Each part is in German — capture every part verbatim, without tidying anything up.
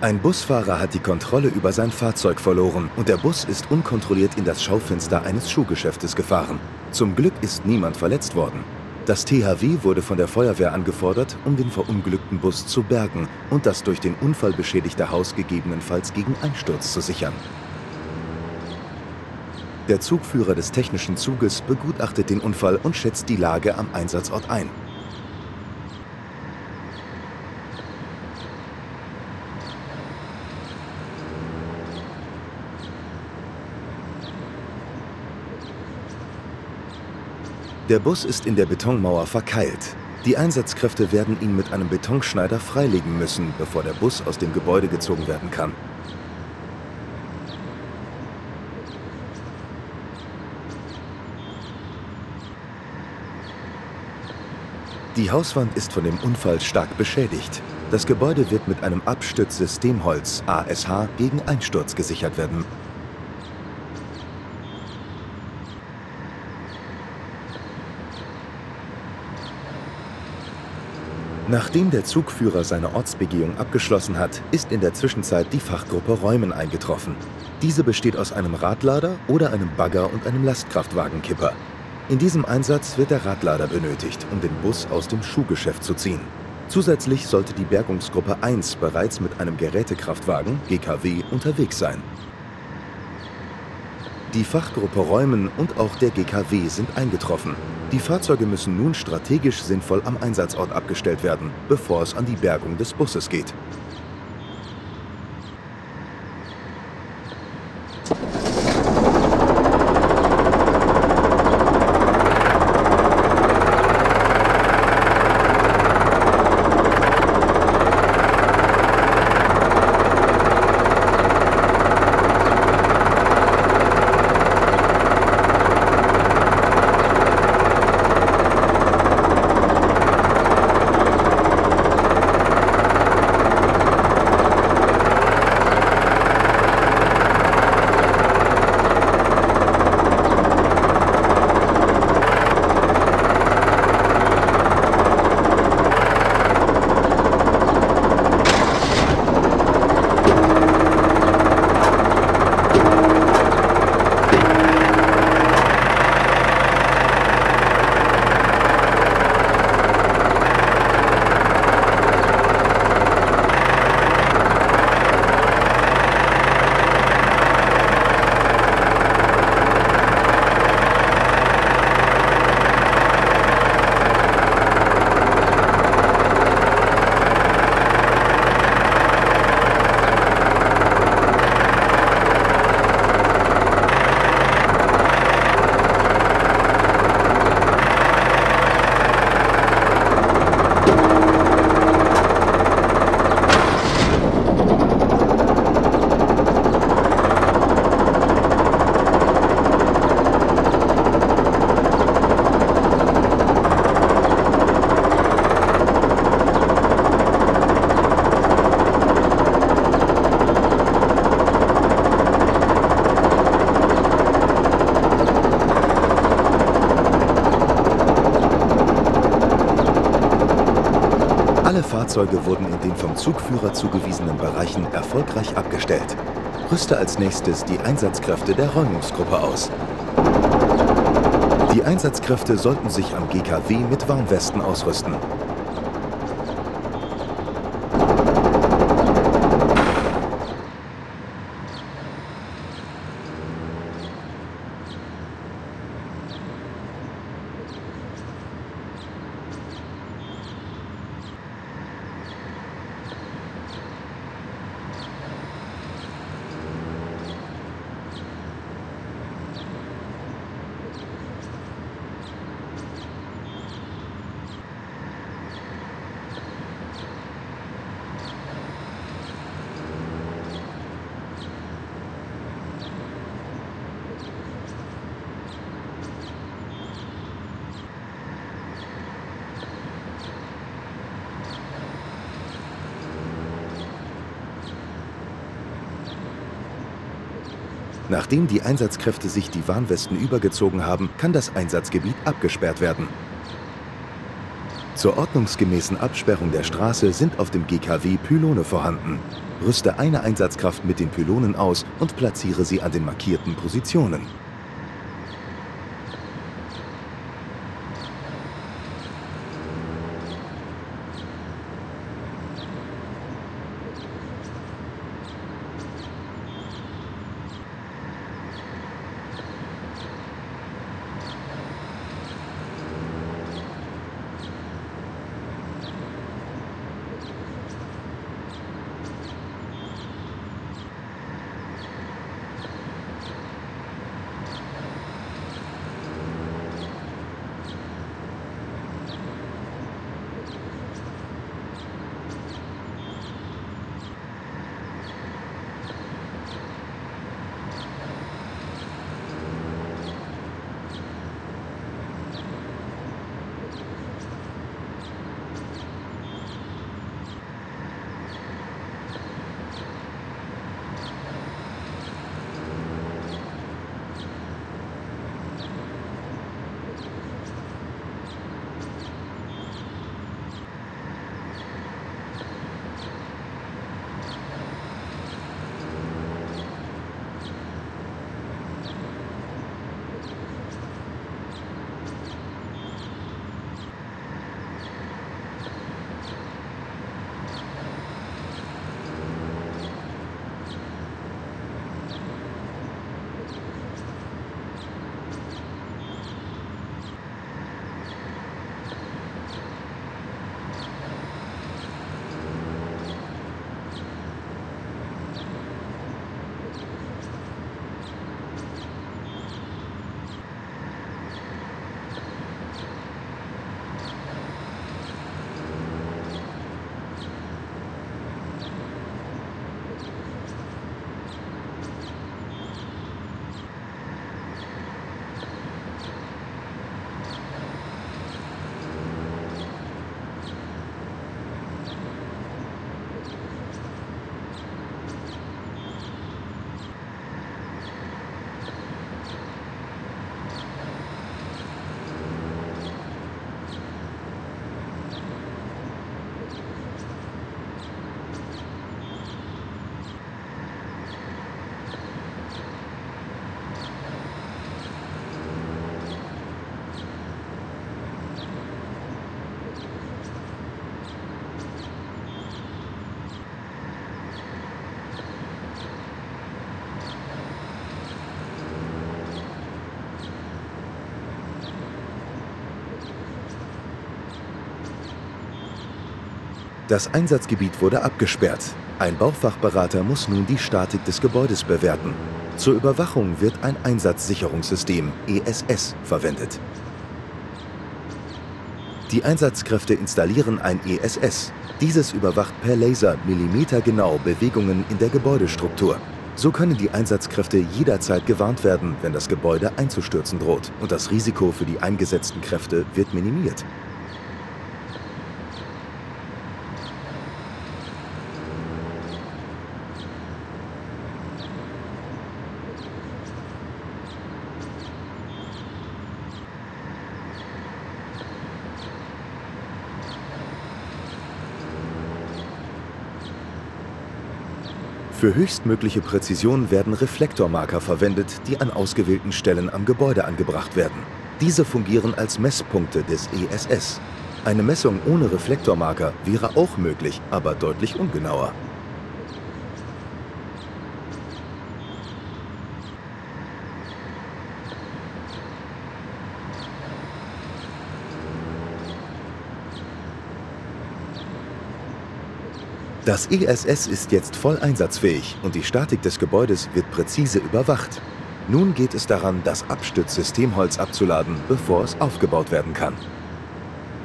Ein Busfahrer hat die Kontrolle über sein Fahrzeug verloren und der Bus ist unkontrolliert in das Schaufenster eines Schuhgeschäftes gefahren. Zum Glück ist niemand verletzt worden. Das T H W wurde von der Feuerwehr angefordert, um den verunglückten Bus zu bergen und das durch den Unfall beschädigte Haus gegebenenfalls gegen Einsturz zu sichern. Der Zugführer des technischen Zuges begutachtet den Unfall und schätzt die Lage am Einsatzort ein. Der Bus ist in der Betonmauer verkeilt. Die Einsatzkräfte werden ihn mit einem Betonschneider freilegen müssen, bevor der Bus aus dem Gebäude gezogen werden kann. Die Hauswand ist von dem Unfall stark beschädigt. Das Gebäude wird mit einem Abstützsystem Holz (A S H) gegen Einsturz gesichert werden. Nachdem der Zugführer seine Ortsbegehung abgeschlossen hat, ist in der Zwischenzeit die Fachgruppe Räumen eingetroffen. Diese besteht aus einem Radlader oder einem Bagger und einem Lastkraftwagenkipper. In diesem Einsatz wird der Radlader benötigt, um den Bus aus dem Schuhgeschäft zu ziehen. Zusätzlich sollte die Bergungsgruppe eins bereits mit einem Gerätekraftwagen, G K W, unterwegs sein. Die Fachgruppe Räumen und auch der G K W sind eingetroffen. Die Fahrzeuge müssen nun strategisch sinnvoll am Einsatzort abgestellt werden, bevor es an die Bergung des Busses geht. Alle Fahrzeuge wurden in den vom Zugführer zugewiesenen Bereichen erfolgreich abgestellt. Rüste als nächstes die Einsatzkräfte der Räumungsgruppe aus. Die Einsatzkräfte sollten sich am G K W mit Warnwesten ausrüsten. Nachdem die Einsatzkräfte sich die Warnwesten übergezogen haben, kann das Einsatzgebiet abgesperrt werden. Zur ordnungsgemäßen Absperrung der Straße sind auf dem G K W Pylone vorhanden. Rüste eine Einsatzkraft mit den Pylonen aus und platziere sie an den markierten Positionen. Das Einsatzgebiet wurde abgesperrt. Ein Baufachberater muss nun die Statik des Gebäudes bewerten. Zur Überwachung wird ein Einsatzsicherungssystem E S S verwendet. Die Einsatzkräfte installieren ein E S S. Dieses überwacht per Laser millimetergenau Bewegungen in der Gebäudestruktur. So können die Einsatzkräfte jederzeit gewarnt werden, wenn das Gebäude einzustürzen droht. Und das Risiko für die eingesetzten Kräfte wird minimiert. Für höchstmögliche Präzision werden Reflektormarker verwendet, die an ausgewählten Stellen am Gebäude angebracht werden. Diese fungieren als Messpunkte des E S S. Eine Messung ohne Reflektormarker wäre auch möglich, aber deutlich ungenauer. Das E S S ist jetzt voll einsatzfähig und die Statik des Gebäudes wird präzise überwacht. Nun geht es daran, das Abstützsystemholz abzuladen, bevor es aufgebaut werden kann.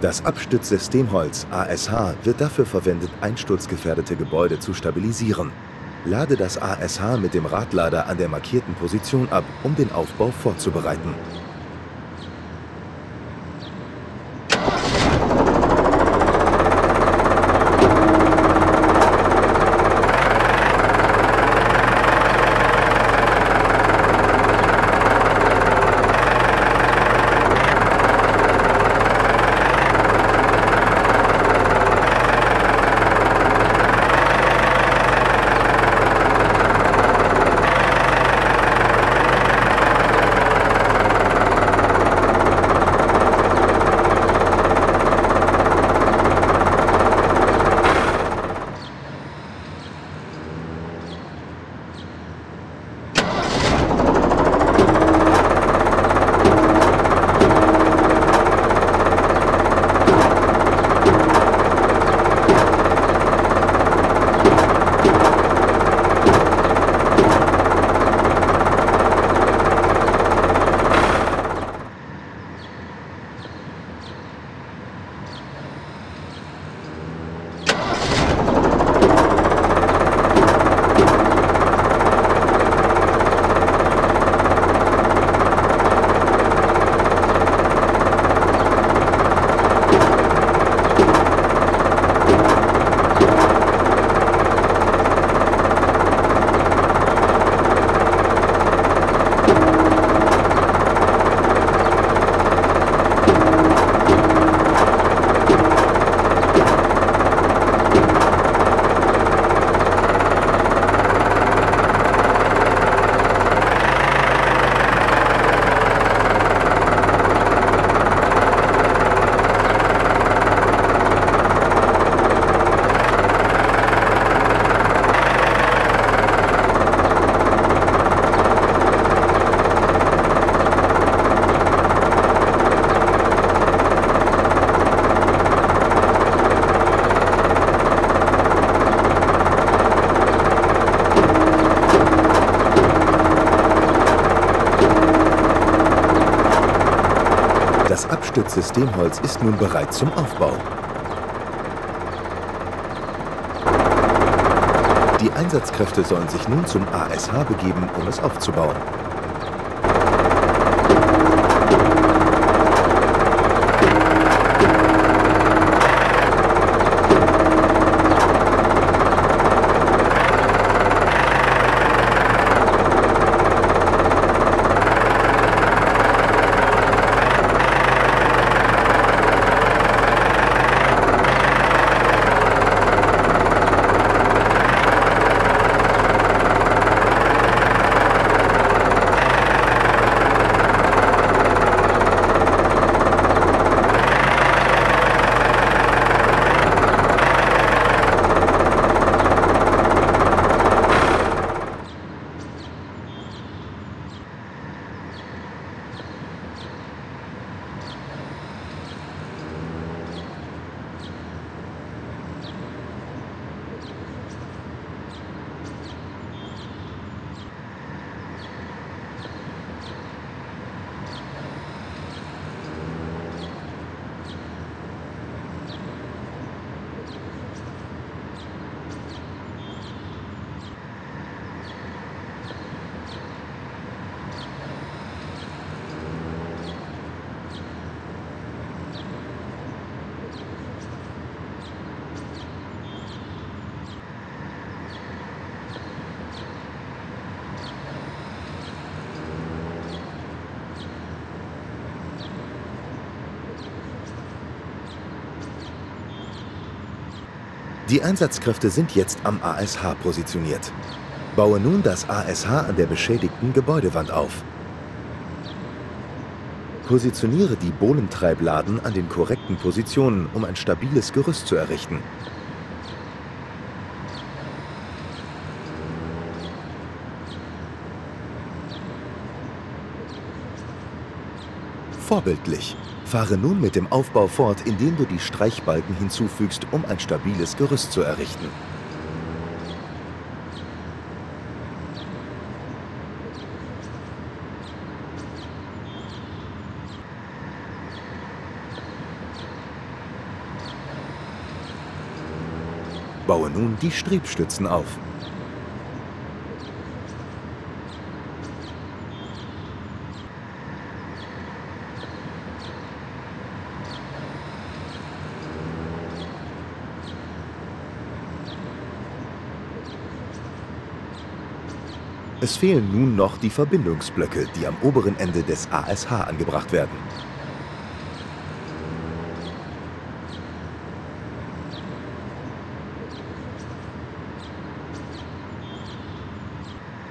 Das Abstützsystemholz A S H wird dafür verwendet, einsturzgefährdete Gebäude zu stabilisieren. Lade das A S H mit dem Radlader an der markierten Position ab, um den Aufbau vorzubereiten. gesamte Systemholz ist nun bereit zum Aufbau. Die Einsatzkräfte sollen sich nun zum A S H begeben, um es aufzubauen. Die Einsatzkräfte sind jetzt am A S H positioniert. Baue nun das A S H an der beschädigten Gebäudewand auf. Positioniere die Bohlentreibladen an den korrekten Positionen, um ein stabiles Gerüst zu errichten. Vorbildlich! Fahre nun mit dem Aufbau fort, indem du die Streichbalken hinzufügst, um ein stabiles Gerüst zu errichten. Baue nun die Strebstützen auf. Es fehlen nun noch die Verbindungsblöcke, die am oberen Ende des A S H angebracht werden.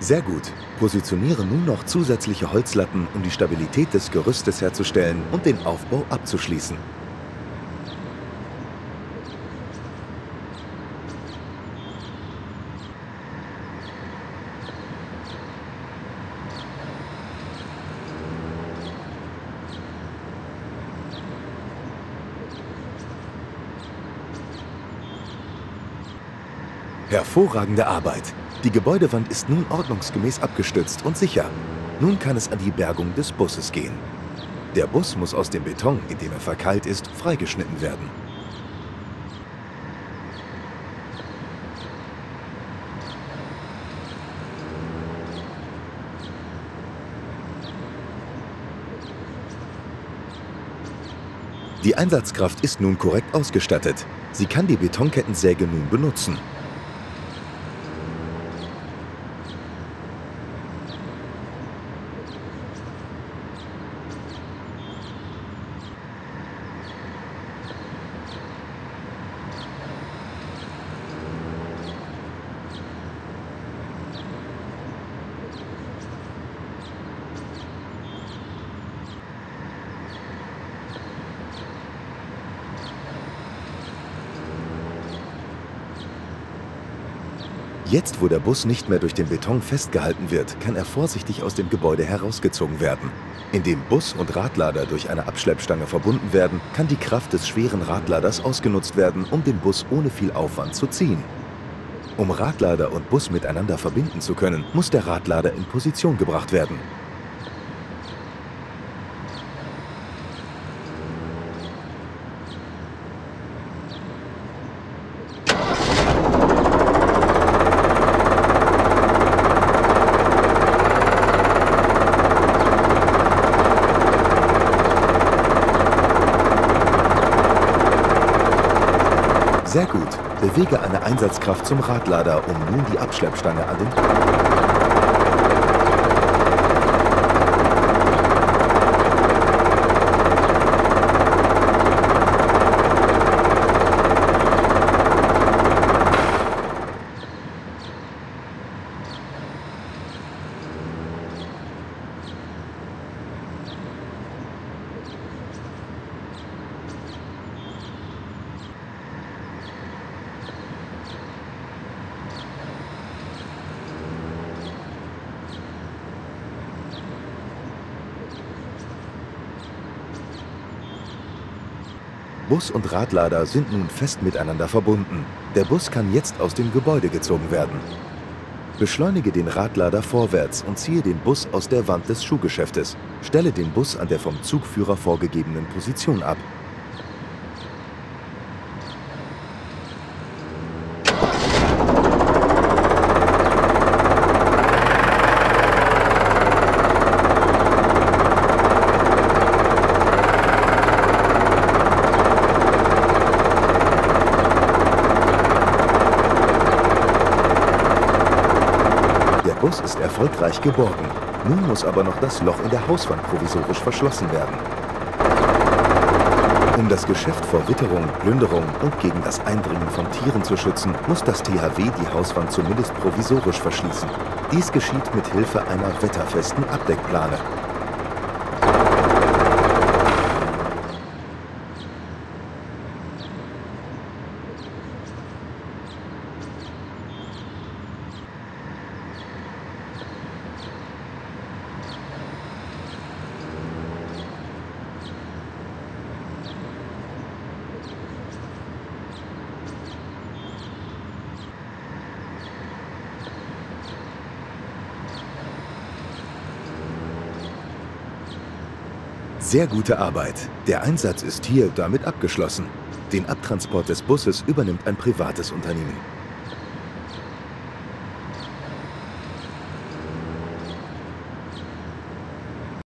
Sehr gut. Positioniere nun noch zusätzliche Holzlatten, um die Stabilität des Gerüstes herzustellen und den Aufbau abzuschließen. Hervorragende Arbeit! Die Gebäudewand ist nun ordnungsgemäß abgestützt und sicher. Nun kann es an die Bergung des Busses gehen. Der Bus muss aus dem Beton, in dem er verkeilt ist, freigeschnitten werden. Die Einsatzkraft ist nun korrekt ausgestattet. Sie kann die Betonkettensäge nun benutzen. Jetzt, wo der Bus nicht mehr durch den Beton festgehalten wird, kann er vorsichtig aus dem Gebäude herausgezogen werden. Indem Bus und Radlader durch eine Abschleppstange verbunden werden, kann die Kraft des schweren Radladers ausgenutzt werden, um den Bus ohne viel Aufwand zu ziehen. Um Radlader und Bus miteinander verbinden zu können, muss der Radlader in Position gebracht werden. Sehr gut. Bewege eine Einsatzkraft zum Radlader, um nun die Abschleppstange an den... Bus und Radlader sind nun fest miteinander verbunden. Der Bus kann jetzt aus dem Gebäude gezogen werden. Beschleunige den Radlader vorwärts und ziehe den Bus aus der Wand des Schuhgeschäftes. Stelle den Bus an der vom Zugführer vorgegebenen Position ab. Der Bus ist erfolgreich geborgen. Nun muss aber noch das Loch in der Hauswand provisorisch verschlossen werden. Um das Geschäft vor Witterung, Plünderung und gegen das Eindringen von Tieren zu schützen, muss das T H W die Hauswand zumindest provisorisch verschließen. Dies geschieht mit Hilfe einer wetterfesten Abdeckplane. Sehr gute Arbeit. Der Einsatz ist hier damit abgeschlossen. Den Abtransport des Busses übernimmt ein privates Unternehmen.